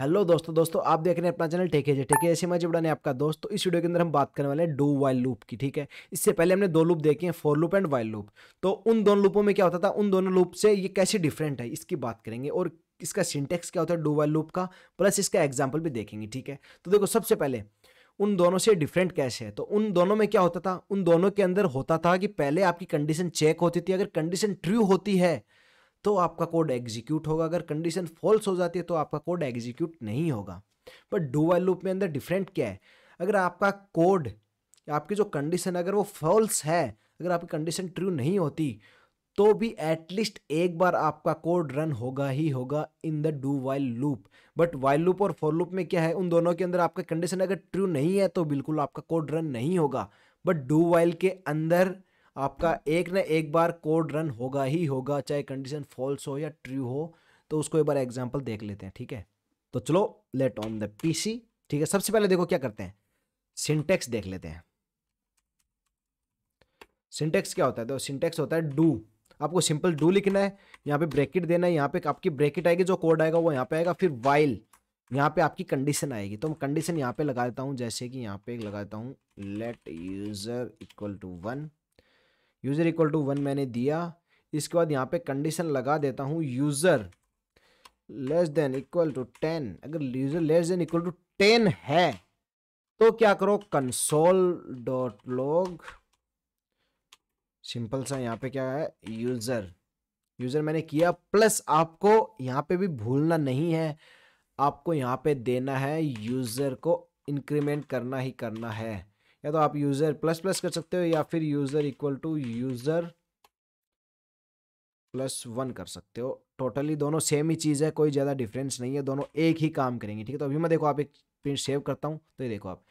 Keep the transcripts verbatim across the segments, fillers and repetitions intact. Hello दोस्तों दोस्तों आप देख रहे हैं अपना चैनल टेकेजे टेकेजे ऐसे मैं जिबड़ा ने आपका दोस्त। तो इस वीडियो के अंदर हम बात करने वाले हैं डू वाइल लूप की। ठीक है, इससे पहले हमने दो लूप देखे हैं, for loop and while loop. तो उन दोनों लूपों में क्या होता था, उन दोनों लूप से ये कैसे डिफरेंट है इसकी बात करेंगे और इसका सिंटेक्स क्या होता है डू वाइल लूप का, प्लस इसका एग्जाम्पल भी देखेंगे। ठीक है, तो देखो सबसे पहले उन दोनों से डिफरेंट कैसे है। तो उन दोनों में क्या होता था, उन दोनों के अंदर होता था कि पहले आपकी कंडीशन चेक होती थी, अगर कंडीशन ट्रू होती है तो आपका कोड एग्जीक्यूट होगा, अगर कंडीशन फॉल्स हो जाती है तो आपका कोड एग्जीक्यूट नहीं होगा। पर डू वाइल लूप में अंदर डिफरेंट क्या है, अगर आपका कोड आपकी जो कंडीशन अगर वो फॉल्स है, अगर आपकी कंडीशन ट्रू नहीं होती तो भी एटलीस्ट एक बार आपका कोड रन होगा ही होगा in the do while loop. But while loop और फॉर लूप में क्या है, उन दोनों के अंदर आपका कंडीशन अगर ट्रू नहीं है तो बिल्कुल आपका कोड रन नहीं होगा, बट डू वाइल के अंदर आपका एक ना एक बार कोड रन होगा ही होगा, चाहे कंडीशन फॉल्स हो या ट्रू हो। तो उसको एक बार एग्जांपल देख लेते हैं। ठीक है, तो चलो लेट ऑन द पीसी। ठीक है, सबसे पहले देखो क्या करते हैं, सिंटेक्स देख लेते हैं। सिंटेक्स क्या होता है, तो सिंटेक्स होता है डू, आपको सिंपल डू लिखना है, यहाँ पे ब्रैकेट देना है, यहाँ पे आपकी ब्रैकेट आएगी, जो कोड आएगा वो यहाँ पे आएगा, फिर वाइल यहाँ पे आपकी कंडीशन आएगी। तो मैं कंडीशन यहाँ पे लगा देता हूँ, जैसे कि यहाँ पे लगा देता हूँ let user equal to one, user equal to one मैंने दिया। इसके बाद यहाँ पे कंडीशन लगा देता हूँ user less than equal to ten, अगर user less than equal to ten है तो क्या करो, कंसोल डॉट लॉग, सिंपल सा यहाँ पे क्या है यूज़र, यूज़र मैंने किया, प्लस आपको यहाँ पे भी भूलना नहीं है, आपको यहाँ पे देना है यूज़र को इंक्रीमेंट करना ही करना है, या तो आप यूजर प्लस प्लस कर सकते हो या फिर user equal to user plus one कर सकते हो। टोटली दोनों सेम ही चीज़ है, कोई ज़्यादा डिफरेंस नहीं है, दोनों एक ही काम करेंगे। ठीक है, तो अभी मैं देखो आप एक प्रिंट सेव करता हूँ, तो ये देखो आप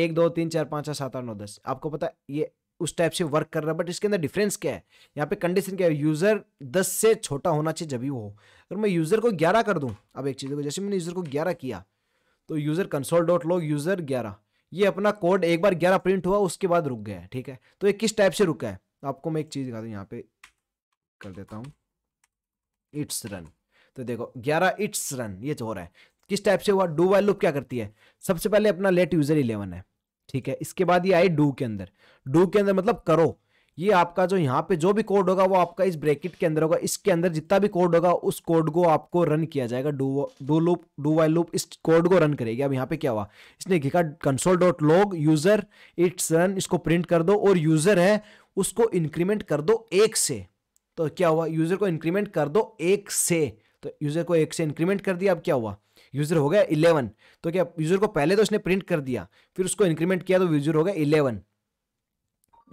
एक दो तीन चार पाँच छः सात आठ नौ दस, आपको पता ये उस टाइप से वर्क कर रहा है। बट इसके अंदर डिफरेंस क्या है, यहाँ पे कंडीशन क्या है, यूज़र दस से छोटा होना चाहिए जब भी वो हो। अगर मैं यूज़र को ग्यारह कर दूँ, अब एक चीज़ को जैसे मैंने यूज़र को ग्यारह किया तो user console dot log user ग्यारह, ये अपना कोड एक बार ग्यारह प्रिंट हुआ, उसके बाद रुक गया है। ठीक है, तो ये किस टाइप से रुका है, आपको मैं एक चीज दिखा दूं, यहाँ पे कर देता हूँ इट्स रन, तो देखो ग्यारह इट्स रन, ये हो रहा है किस टाइप से हुआ। डू वाइल लूप क्या करती है, सबसे पहले अपना लेट यूजर इलेवन है, ठीक है, इसके बाद ये आई डू के अंदर, डू के अंदर मतलब करो, ये आपका जो यहाँ पे जो भी कोड होगा वो आपका इस ब्रैकेट के अंदर होगा, इसके अंदर जितना भी कोड होगा उस कोड को आपको रन किया जाएगा। Do do loop do while loop इस कोड को रन करेगी। अब यहाँ पे क्या हुआ, इसने लिखा console dot log user it's run, इसको प्रिंट कर दो और यूजर है उसको इंक्रीमेंट कर दो एक से। तो क्या हुआ, यूजर को इंक्रीमेंट कर दो एक से, तो यूजर को एक से इंक्रीमेंट कर दिया। अब क्या हुआ, यूजर हो गया इलेवन, तो क्या यूजर को पहले तो इसने प्रिंट कर दिया, फिर उसको इंक्रीमेंट किया तो यूजर हो गया इलेवन,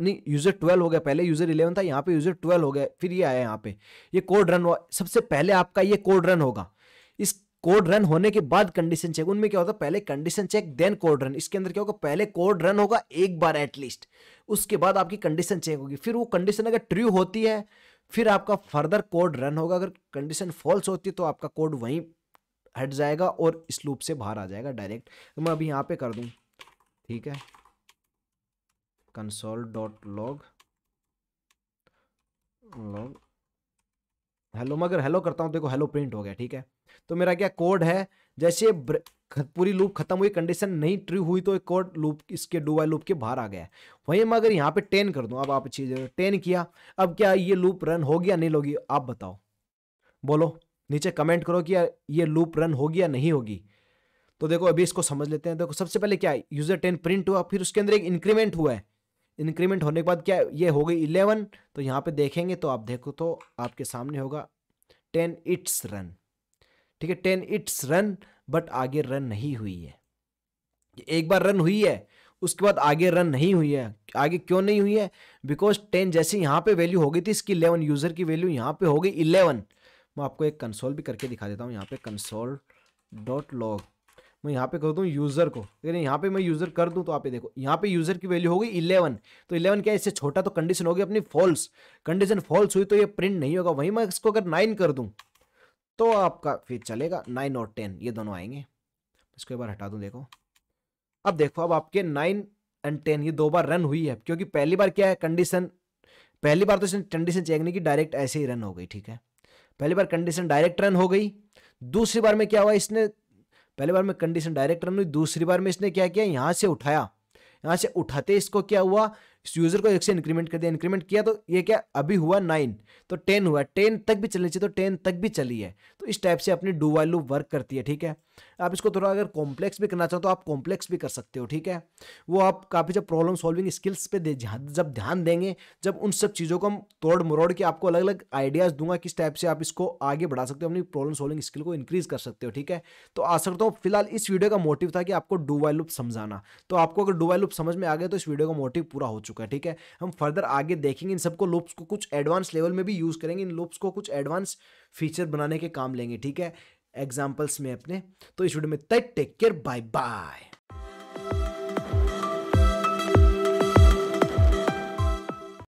नहीं यूजर ट्वेल्व हो गया, पहले यूजर इलेवन था, यहाँ पे यूजर ट्वेल्व हो गया, फिर ये आया यहाँ पे ये कोड रन हुआ। सबसे पहले आपका ये कोड रन होगा, इस कोड रन होने के बाद कंडीशन चेक। उनमें क्या होता है, पहले condition check then code run, इसके अंदर क्या होगा, पहले कोड रन होगा एक बार एटलीस्ट, उसके बाद आपकी कंडीशन चेक होगी, फिर वो कंडीशन अगर ट्रू होती है फिर आपका फर्दर कोड रन होगा, अगर कंडीशन फॉल्स होती है तो आपका कोड वहीं हट जाएगा और इस लूप से बाहर आ जाएगा डायरेक्ट। तो मैं अभी यहाँ पे कर दूँ, ठीक है, console dot log log hello, मगर हेलो करता हूँ, देखो हेलो प्रिंट हो गया। ठीक है, तो मेरा क्या कोड है, जैसे पूरी लूप खत्म हुई, कंडीशन नहीं ट्रू हुई तो एक कोड लूप इसके डू वाइल लूप के बाहर आ गया। वहीं मैं अगर यहाँ पे टेन कर दूँ, अब आप चीज टेन किया, अब क्या ये लूप रन होगी या नहीं होगी, आप बताओ, बोलो नीचे कमेंट करो कि ये लूप रन होगी या नहीं होगी। तो देखो अभी इसको समझ लेते हैं। देखो सबसे पहले क्या है, यूजर टेन प्रिंट हुआ, फिर उसके अंदर एक इंक्रीमेंट हुआ है, इंक्रीमेंट होने के बाद क्या ये हो गई इलेवन, तो यहाँ पे देखेंगे तो आप देखो तो आपके सामने होगा टेन इट्स रन, ठीक है, टेन इट्स रन, बट आगे रन नहीं हुई है, एक बार रन हुई है उसके बाद आगे रन नहीं हुई है। आगे क्यों नहीं हुई है, बिकॉज टेन जैसे यहाँ पे वैल्यू हो गई थी इसकी इलेवन, यूजर की वैल्यू यहाँ पे हो गई इलेवन। मैं आपको एक कंसोल भी करके दिखा देता हूँ, यहाँ पे कंसोल डॉट लॉग मैं यहाँ पे कर दूँ यूज़र को, अगर यहाँ पे मैं यूज़र कर दूँ तो आप ये देखो यहाँ पे यूज़र की वैल्यू होगी इलेवन, तो इलेवन क्या है इससे छोटा, तो कंडीशन होगी अपनी फॉल्स, कंडीशन फॉल्स हुई तो ये प्रिंट नहीं होगा। वहीं मैं इसको अगर नाइन कर दूँ तो आपका फिर चलेगा, नाइन और टेन ये दोनों आएंगे, इसको एक बार हटा दूँ, देखो अब देखो अब आपके नाइन एंड टेन ये दो बार रन हुई है, क्योंकि पहली बार क्या है कंडीशन, पहली बार तो इसने कंडीशन चेक नहीं की, डायरेक्ट ऐसे ही रन हो गई। ठीक है, पहली बार कंडीशन डायरेक्ट रन हो गई, दूसरी बार में क्या हुआ, इसने पहले बार में कंडीशन डायरेक्ट रन हुई, दूसरी बार में इसने क्या किया, यहाँ से उठाया, यहाँ से उठाते इसको क्या हुआ, इस यूजर को एक से इंक्रीमेंट कर दिया, इंक्रीमेंट किया तो ये क्या अभी हुआ नाइन, तो टेन हुआ, टेन तक भी चलनी चाहिए तो टेन तक भी चली है। तो इस टाइप से अपनी डू वाइल लूप वर्क करती है। ठीक है, आप इसको थोड़ा अगर कॉम्प्लेक्स भी करना चाहो तो आप कॉम्प्लेक्स भी कर सकते हो। ठीक है, वो आप काफ़ी जब प्रॉब्लम सॉल्विंग स्किल्स पे जब ध्यान देंगे, जब उन सब चीज़ों को हम तोड़ मरोड़ के आपको अलग अलग आइडियाज़ दूंगा किस टाइप से आप इसको आगे बढ़ा सकते हो, अपनी प्रॉब्लम सॉल्विंग स्किल को इंक्रीज़ कर सकते हो। ठीक है, तो आशा करता हूँ फिलहाल इस वीडियो का मोटिव था कि आपको डू वाइल लूप समझाना, तो आपको अगर डू वाइल लूप समझ में आ गया तो इस वीडियो का मोटिव पूरा हो चुका है। ठीक है, हम फर्दर आगे देखेंगे इन सबको, लूप्स को कुछ एडवांस लेवल में भी यूज़ करेंगे, इन लूप्स को कुछ एडवांस फीचर बनाने के काम लेंगे। ठीक है, एग्जाम्पल्स में अपने। तो इस वीडियो में तक, टेक केयर, बाय बाय।